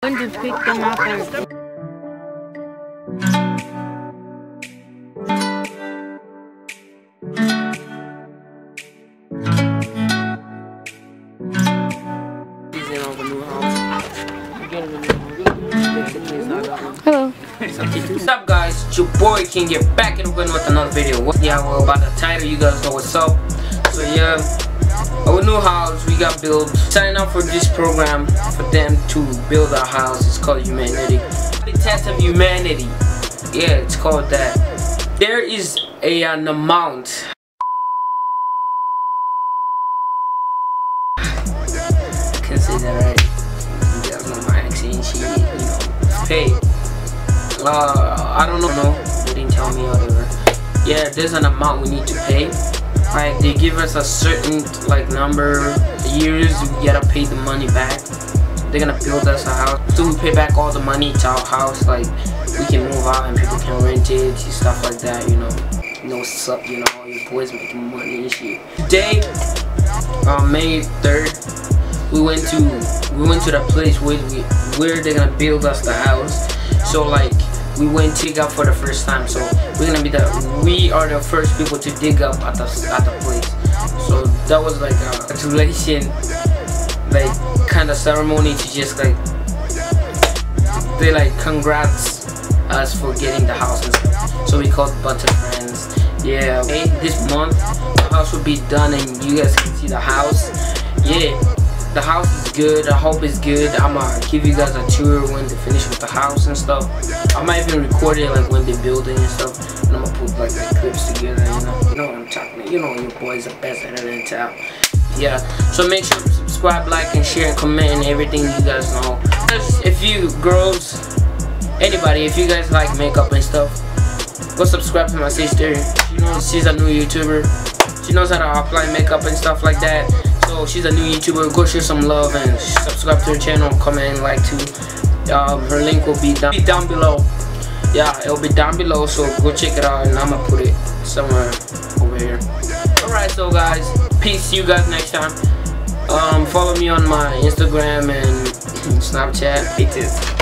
I'm going to pick them up and... Hello. What's up, guys? It's your boy King here, back and again with another video. Yeah, well, by the title, you guys know what's up. So yeah, our new house we got built. Signing up for this program for them to build our house. It's called Humanity. The test of humanity. Yeah, it's called that. There is an amount. I can say that right. You guys know my accent. She, you know, paid. I don't know, they didn't tell me or whatever. Yeah, there's an amount we need to pay. Like, they give us a certain, like, number of years, we gotta pay the money back. They're gonna build us a house. So we pay back all the money to our house, like, we can move out and people can rent it and stuff like that, you know. You know what's up, you know, all your boys making money and shit. Today, May 3rd, we went to the place where they're gonna build us the house. So, like, we went dig up for the first time, so we are the first people to dig up at the place. So that was like a congratulation, like, kind of ceremony to just like they like congrats us for getting the house and stuff. So we called Butterfriends. Yeah, okay, this month the house will be done and you guys can see the house. Yeah, the house is good. I hope it's good. I'ma give you guys a tour when they finish with the house and stuff. I might even record it, like, when they're building and stuff. And I'ma put, like, the clips together, you know. You know what I'm talking about. You know your boys are best at it in town. Yeah. So make sure to subscribe, like, and share, and comment, and everything you guys know. If you girls, anybody, if you guys like makeup and stuff, go subscribe to my sister. You know, she's a new YouTuber. She knows how to apply makeup and stuff like that. So she's a new YouTuber. Go show some love and subscribe to her channel, comment and like too. Her link will be down below. Yeah, it'll be down below, so go check it out, and I'm gonna put it somewhere over here. Alright, so guys, peace. See you guys next time. Follow me on my Instagram and Snapchat. Peace.